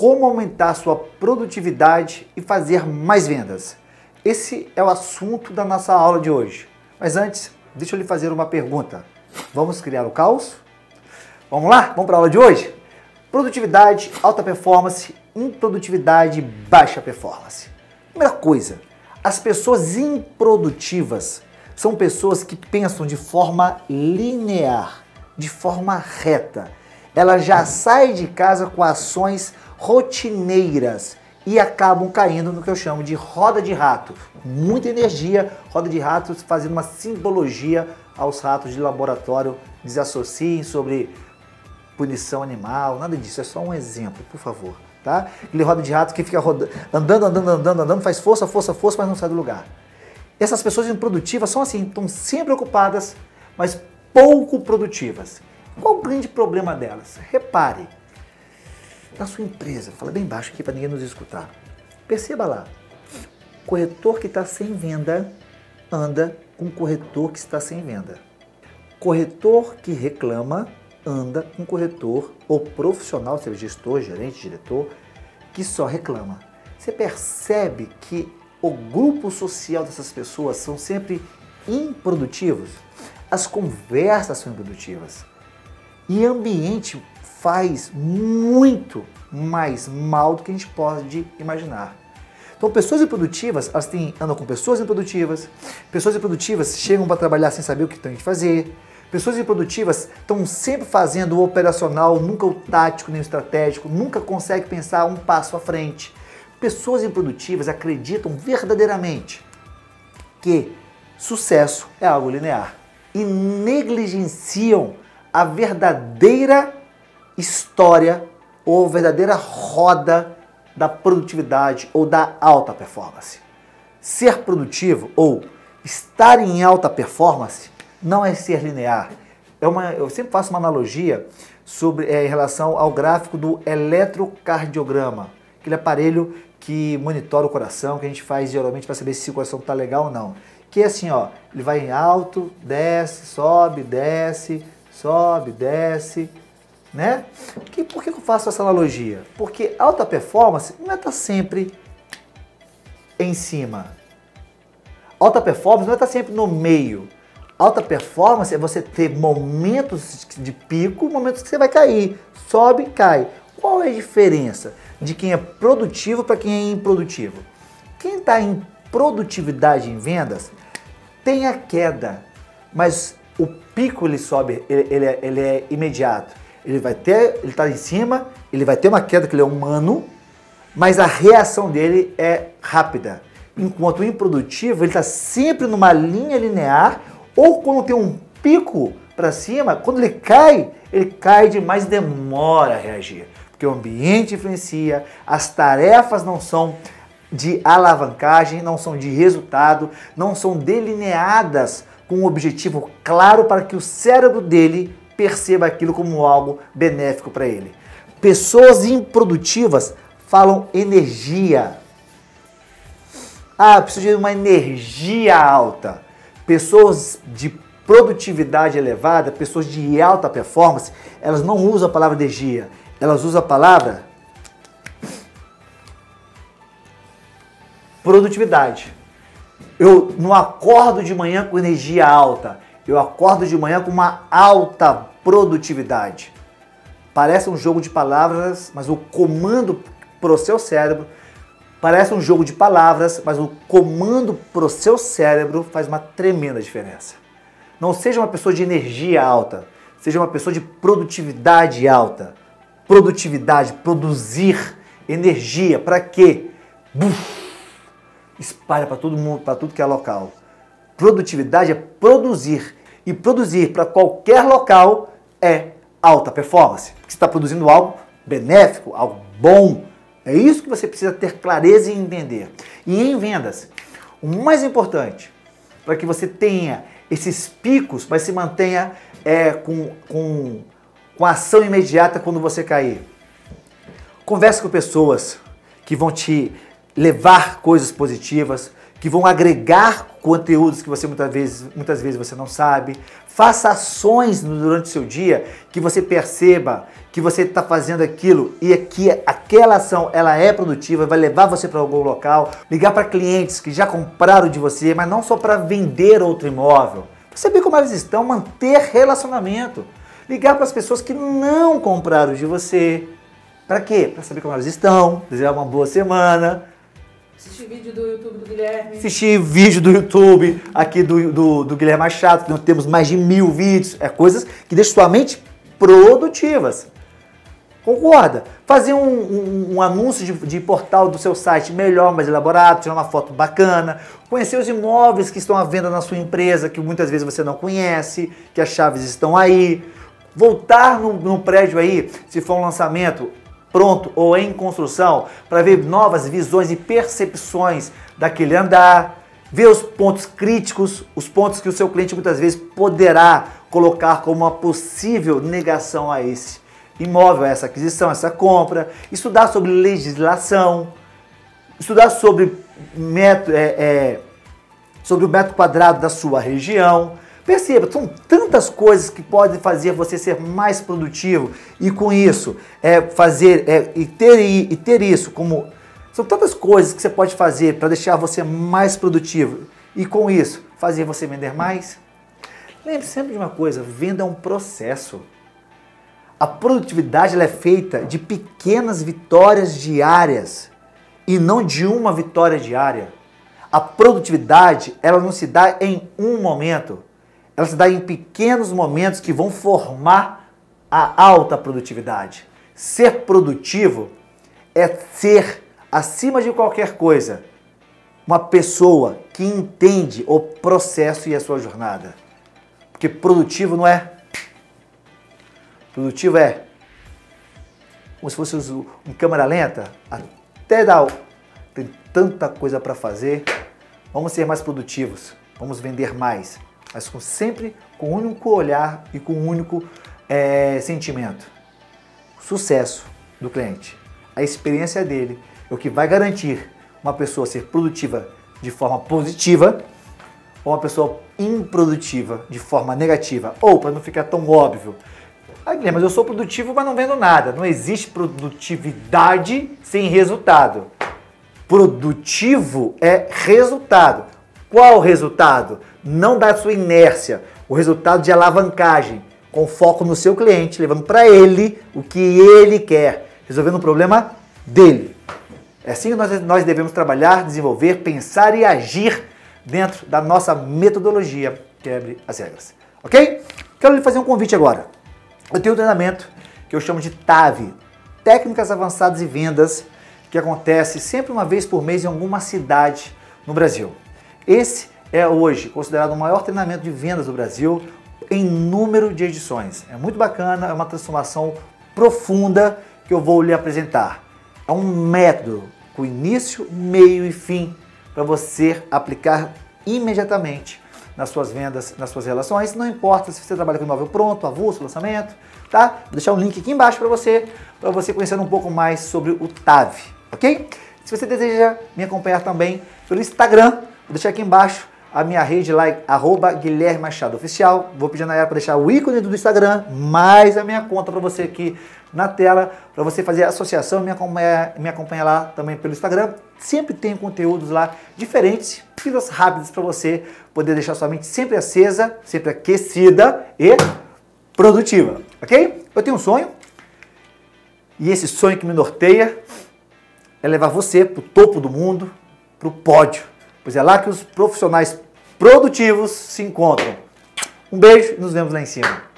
como aumentar sua produtividade e fazer mais vendas. Esse é o assunto da nossa aula de hoje. Mas antes, deixa eu lhe fazer uma pergunta. Vamos criar o caos? Vamos lá? Vamos para a aula de hoje? Produtividade, alta performance, improdutividade, baixa performance. Primeira coisa, as pessoas improdutivas são pessoas que pensam de forma linear, de forma reta. Ela já sai de casa com ações rotineiras e acabam caindo no que eu chamo de roda de rato. Muita energia, roda de rato, fazendo uma simbologia aos ratos de laboratório. Desassociem sobre punição animal, nada disso, é só um exemplo, por favor, tá? Aquele roda de rato que fica rodando, andando, faz força, força, força, mas não sai do lugar. Essas pessoas improdutivas são assim, estão sempre ocupadas, mas pouco produtivas. Qual o grande problema delas? Repare, na sua empresa, fala bem baixo aqui para ninguém nos escutar, perceba lá, corretor que está sem venda anda com corretor que está sem venda. Corretor que reclama anda com corretor ou profissional, seja gestor, gerente, diretor, que só reclama. Você percebe que o grupo social dessas pessoas são sempre improdutivos? As conversas são improdutivas. E ambiente faz muito mais mal do que a gente pode imaginar. Então, pessoas improdutivas, elas andam com pessoas improdutivas chegam para trabalhar sem saber o que tem que fazer, pessoas improdutivas estão sempre fazendo o operacional, nunca o tático nem o estratégico, nunca conseguem pensar um passo à frente. Pessoas improdutivas acreditam verdadeiramente que sucesso é algo linear e negligenciam a verdadeira história ou verdadeira roda da produtividade ou da alta performance. Ser produtivo ou estar em alta performance não é ser linear. Eu sempre faço uma analogia sobre, em relação ao gráfico do eletrocardiograma, aquele aparelho que monitora o coração, que a gente faz geralmente para saber se o coração está legal ou não. Que é assim, ó, ele vai em alto, desce, sobe, desce, sobe, desce, né? Por que eu faço essa analogia? Porque alta performance não é estar sempre em cima. Alta performance não é estar sempre no meio. Alta performance é você ter momentos de pico, momentos que você vai cair, sobe, cai. Qual é a diferença de quem é produtivo para quem é improdutivo? Quem está em produtividade em vendas tem a queda, mas o pico ele sobe, ele é imediato. Ele está em cima, ele vai ter uma queda que ele é humano, mas a reação dele é rápida. Enquanto o improdutivo ele está sempre numa linha linear, ou quando tem um pico para cima, quando ele cai demais e demora a reagir. Porque o ambiente influencia, as tarefas não são de alavancagem, não são de resultado, não são delineadas com um objetivo claro para que o cérebro dele perceba aquilo como algo benéfico para ele. Pessoas improdutivas falam energia. Ah, preciso de uma energia alta. Pessoas de produtividade elevada, pessoas de alta performance, elas não usam a palavra energia, elas usam a palavra produtividade. Eu não acordo de manhã com energia alta, eu acordo de manhã com uma alta produtividade. Parece um jogo de palavras, mas o comando para o seu cérebro faz uma tremenda diferença. Não seja uma pessoa de energia alta, seja uma pessoa de produtividade alta. Produtividade, produzir energia, para quê? Espalha para todo mundo, para tudo que é local. Produtividade é produzir, e produzir para qualquer local é alta performance. Porque você está produzindo algo benéfico, algo bom. É isso que você precisa ter clareza e entender. E em vendas, o mais importante para que você tenha esses picos, mas se mantenha com ação imediata quando você cair. Converse com pessoas que vão te levar coisas positivas, que vão agregar conteúdos que você muitas vezes você não sabe. Faça ações durante o seu dia que você perceba que você está fazendo aquilo e que aquela ação ela é produtiva, vai levar você para algum local. Ligar para clientes que já compraram de você, mas não só para vender outro imóvel. Perceber como elas estão, manter relacionamento. Ligar para as pessoas que não compraram de você. Para quê? Para saber como elas estão, desejar uma boa semana. Assistir vídeo do YouTube do Guilherme. Assistir vídeo do YouTube aqui do Guilherme Machado, que nós temos mais de 1000 vídeos. É coisas que deixam sua mente produtivas. Concorda? Fazer um anúncio de portal do seu site melhor, mais elaborado, tirar uma foto bacana. Conhecer os imóveis que estão à venda na sua empresa, que muitas vezes você não conhece, que as chaves estão aí. Voltar no prédio aí, se for um lançamento pronto ou em construção, para ver novas visões e percepções daquele andar, ver os pontos críticos, os pontos que o seu cliente muitas vezes poderá colocar como uma possível negação a esse imóvel, a essa aquisição, a essa compra, estudar sobre legislação, estudar sobre, sobre o metro quadrado da sua região. Perceba, são tantas coisas que podem fazer você ser mais produtivo e com isso, são tantas coisas que você pode fazer para deixar você mais produtivo e com isso, fazer você vender mais. Lembre sempre de uma coisa, venda é um processo. A produtividade ela é feita de pequenas vitórias diárias e não de uma vitória diária. A produtividade ela não se dá em um momento. Ela se dá em pequenos momentos que vão formar a alta produtividade. Ser produtivo é ser, acima de qualquer coisa, uma pessoa que entende o processo e a sua jornada. Porque produtivo não é... Produtivo é como se fosse em câmera lenta, até dá. Tem tanta coisa para fazer. Vamos ser mais produtivos, vamos vender mais. Mas sempre com um único olhar e com um único sentimento. O sucesso do cliente, a experiência dele, é o que vai garantir uma pessoa ser produtiva de forma positiva ou uma pessoa improdutiva de forma negativa. Ou, para não ficar tão óbvio, ah, Guilherme, mas eu sou produtivo, mas não vendo nada. Não existe produtividade sem resultado. Produtivo é resultado. Qual o resultado? Não da sua inércia, o resultado de alavancagem, com foco no seu cliente, levando para ele o que ele quer, resolvendo o problema dele. É assim que nós devemos trabalhar, desenvolver, pensar e agir dentro da nossa metodologia Quebre as Regras. Ok? Quero lhe fazer um convite agora. Eu tenho um treinamento que eu chamo de TAV, Técnicas Avançadas e Vendas, que acontece sempre uma vez por mês em alguma cidade no Brasil. Esse é hoje considerado o maior treinamento de vendas do Brasil em número de edições. É muito bacana, é uma transformação profunda que eu vou lhe apresentar. É um método com início, meio e fim para você aplicar imediatamente nas suas vendas, nas suas relações. Não importa se você trabalha com imóvel pronto, avulso, lançamento, tá? Vou deixar um link aqui embaixo para você conhecer um pouco mais sobre o TAV, ok? Se você deseja me acompanhar também pelo Instagram, vou deixar aqui embaixo a minha rede lá, @GuilhermeMachadoOficial. Vou pedir a Nayara para deixar o ícone do Instagram, mais a minha conta para você aqui na tela, para você fazer associação e me acompanhar lá também pelo Instagram. Sempre tem conteúdos lá diferentes, pílulas rápidas para você poder deixar sua mente sempre acesa, sempre aquecida e produtiva, ok? Eu tenho um sonho e esse sonho que me norteia é levar você para o topo do mundo, para o pódio. Pois é lá que os profissionais produtivos se encontram. Um beijo e nos vemos lá em cima.